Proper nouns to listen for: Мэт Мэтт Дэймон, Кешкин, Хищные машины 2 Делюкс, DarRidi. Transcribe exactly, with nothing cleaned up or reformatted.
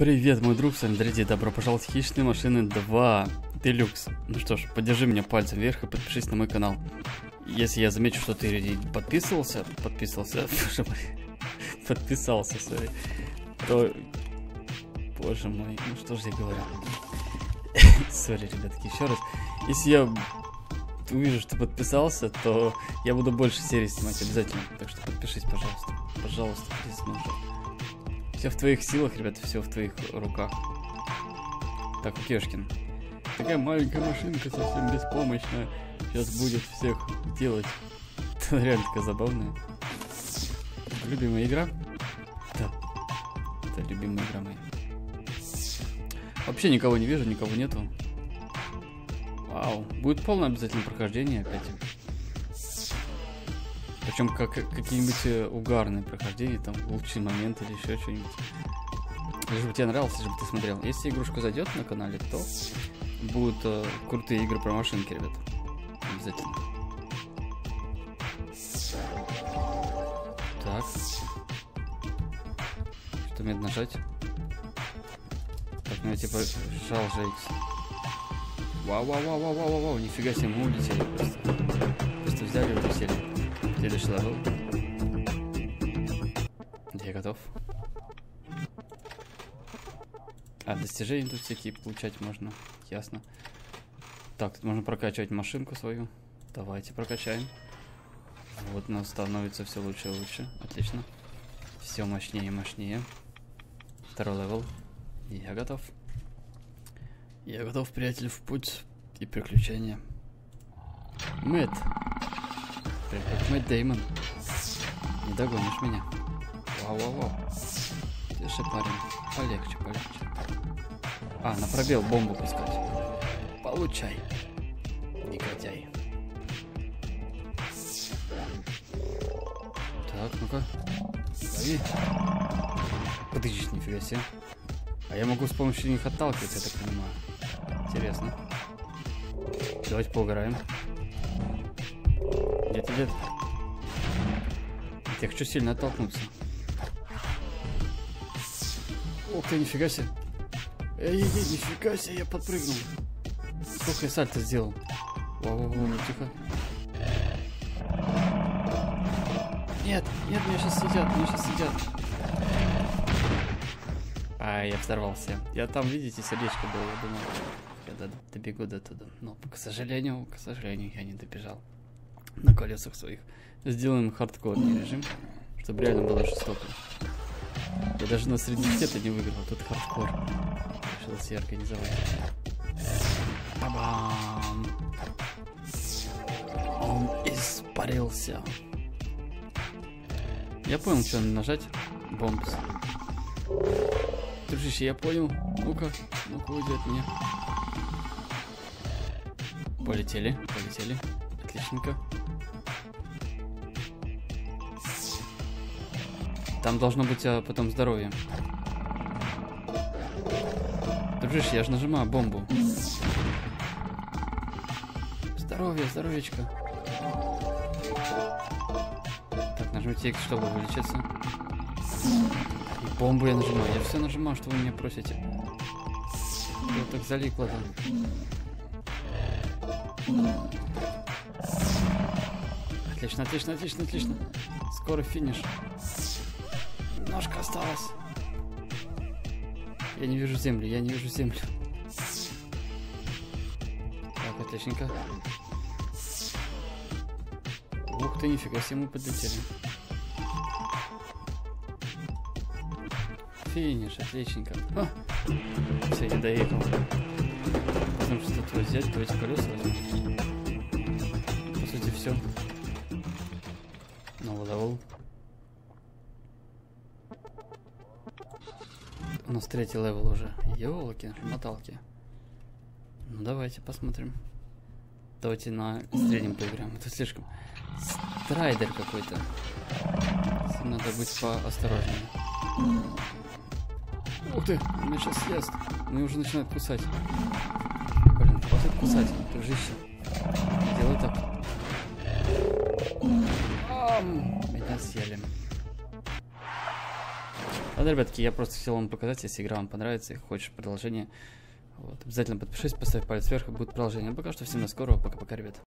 Привет, мой друг, с вами DarRidi, добро пожаловать в Хищные машины два Делюкс. Ну что ж, поддержи меня пальцем вверх и подпишись на мой канал. Если я замечу, что ты подписывался, подписывался, боже мой, подписался, sorry, то, боже мой, ну что же я говорю, сори, ребятки, еще раз, если я увижу, что подписался, то я буду больше серий снимать обязательно, так что подпишись, пожалуйста, пожалуйста, здесь нужно. Все в твоих силах, ребята, все в твоих руках. Так, Кешкин. Такая маленькая машинка, совсем беспомощная. Сейчас будет всех делать. Это реально такая забавная. Любимая игра? Да. Это любимая игра моя. Вообще никого не вижу, никого нету. Вау. Будет полное обязательно прохождение опять. Причем как, какие-нибудь угарные прохождения, там лучший момент или еще что-нибудь. Если бы тебе нравилось, если бы ты смотрел. Если игрушка зайдет на канале, то будут э, крутые игры про машинки, ребят. Обязательно. Так. Что мне нажать? Так, ну я типа жал же X. Вау, вау, вау, вау, вау, вау, нифига себе, мы улетели просто. Просто взяли и улетели. Следующий левел. Я готов. А, достижения тут всякие получать можно. Ясно. Так, тут можно прокачивать машинку свою. Давайте прокачаем. Вот у нас становится все лучше и лучше. Отлично. Все мощнее и мощнее. Второй левел. Я готов. Я готов, приятель, в путь и приключения. Мэт. Мэт Мэтт Дэймон. Не догонишь меня. Вау-вау-вау. Тише, парень. Полегче, полегче. А, на пробел бомбу пускать. Получай. Негодяй. Так, ну-ка. Лови. Подыщись, нифига себе. А я могу с помощью них отталкивать, я так понимаю. Интересно. Давайте поугараем. Нет, нет. Я хочу сильно оттолкнуться. Ох ты, нифига себе. Эй-эй-эй, нифига себе, я подпрыгнул. Сколько я сальто сделал. Вау-вау-вау, ну тихо. Нет, нет, меня сейчас сидят, меня сейчас сидят. А, я взорвался. Я там, видите, сердечко было, я думал, я добегу до туда. Но, к сожалению, к сожалению, я не добежал. На колесах своих. Сделаем хардкорный режим, чтобы реально было жестоко. Я даже на средневсета не выиграл, тут хардкор. Решил себе организовать. Та-бам! Он испарился. Я понял, что надо нажать. Бомбс. Дружище, я понял. Ну-ка, ну-ка, уйди от меня. Полетели, полетели. Отличненько. Там должно быть а, потом здоровье. Дружище, я же нажимаю бомбу. Здоровье, здоровечко. Так, нажмите X, чтобы вылечиться. И бомбу я нажимаю. Я все нажимаю, что вы меня просите. Я так залипло там. Отлично, отлично, отлично, отлично. Скоро финиш. Ножка осталась. Я не вижу земли, я не вижу землю. Так, отличненько. Ух ты, нифига себе, мы подлетели. Финиш, отличненько. А! Все, я доехал. Потому что тут взять, давайте колеса возьмем. По сути, все. Новый левел. У нас третий левел уже. Ёлки, моталки. Ну давайте посмотрим. Давайте на среднем поиграем. Это слишком страйдер какой-то. Надо быть поосторожнее. Ух ты, меня сейчас съест. Меня уже начинает кусать. Блин, хватит кусать, дружище. Делай так. Меня съели. Ладно, ребятки, я просто хотел вам показать, если игра вам понравится и хочешь продолжение, вот, обязательно подпишись, поставь палец вверх, и будет продолжение. Ну, пока что, всем до скорого, пока-пока, ребят.